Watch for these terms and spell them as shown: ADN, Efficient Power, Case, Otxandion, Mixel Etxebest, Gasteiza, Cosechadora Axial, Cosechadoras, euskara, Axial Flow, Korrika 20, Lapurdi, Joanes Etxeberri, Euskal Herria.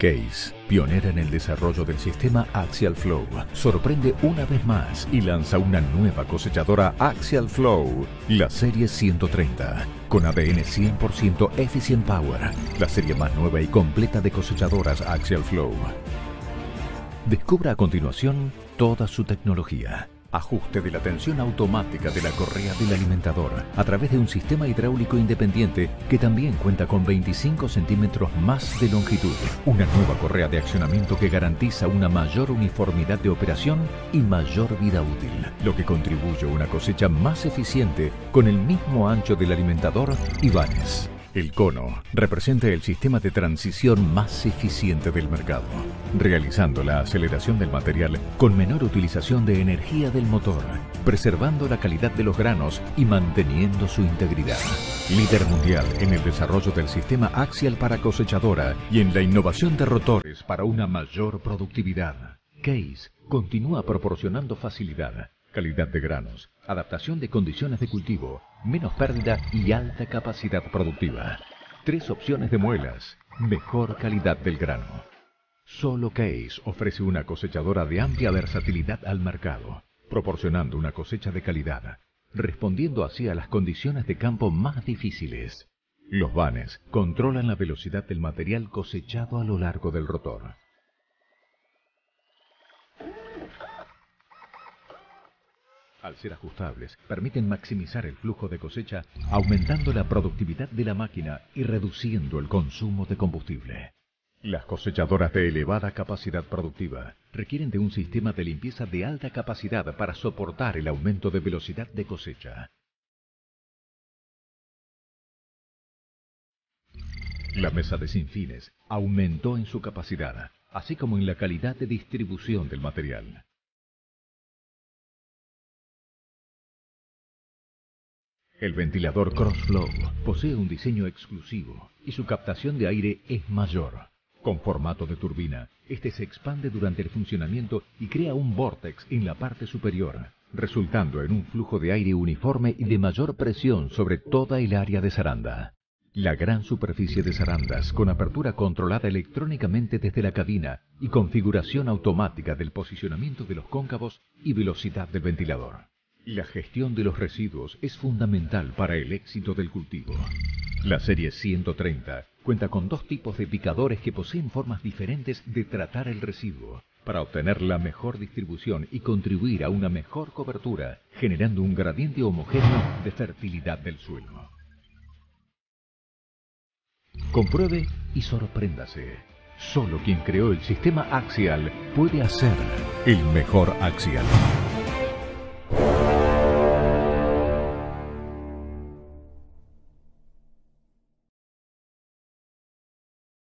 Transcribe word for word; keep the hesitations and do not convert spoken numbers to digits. Case, pionera en el desarrollo del sistema Axial Flow, sorprende una vez más y lanza una nueva cosechadora Axial Flow, la serie ciento treinta, con A D N cien por ciento Efficient Power, la serie más nueva y completa de cosechadoras Axial Flow. Descubra a continuación toda su tecnología. Ajuste de la tensión automática de la correa del alimentador a través de un sistema hidráulico independiente que también cuenta con veinticinco centímetros más de longitud. Una nueva correa de accionamiento que garantiza una mayor uniformidad de operación y mayor vida útil, lo que contribuye a una cosecha más eficiente con el mismo ancho del alimentador y vanes. El cono representa el sistema de transición más eficiente del mercado, realizando la aceleración del material con menor utilización de energía del motor, preservando la calidad de los granos y manteniendo su integridad. Líder mundial en el desarrollo del sistema axial para cosechadora y en la innovación de rotores para una mayor productividad, Case continúa proporcionando facilidad, calidad de granos, adaptación de condiciones de cultivo, menos pérdida y alta capacidad productiva. Tres opciones de muelas, mejor calidad del grano. Solo Case ofrece una cosechadora de amplia versatilidad al mercado, proporcionando una cosecha de calidad, respondiendo así a las condiciones de campo más difíciles. Los vanes controlan la velocidad del material cosechado a lo largo del rotor. Al ser ajustables, permiten maximizar el flujo de cosecha, aumentando la productividad de la máquina y reduciendo el consumo de combustible. Las cosechadoras de elevada capacidad productiva requieren de un sistema de limpieza de alta capacidad para soportar el aumento de velocidad de cosecha. La mesa de sinfines aumentó en su capacidad, así como en la calidad de distribución del material. El ventilador Crossflow posee un diseño exclusivo y su captación de aire es mayor. Con formato de turbina, este se expande durante el funcionamiento y crea un vórtex en la parte superior, resultando en un flujo de aire uniforme y de mayor presión sobre toda el área de zaranda. La gran superficie de zarandas con apertura controlada electrónicamente desde la cabina y configuración automática del posicionamiento de los cóncavos y velocidad del ventilador. La gestión de los residuos es fundamental para el éxito del cultivo. La serie ciento treinta cuenta con dos tipos de picadores que poseen formas diferentes de tratar el residuo para obtener la mejor distribución y contribuir a una mejor cobertura, generando un gradiente homogéneo de fertilidad del suelo. Compruebe y sorpréndase. Solo quien creó el sistema axial puede hacer el mejor axial.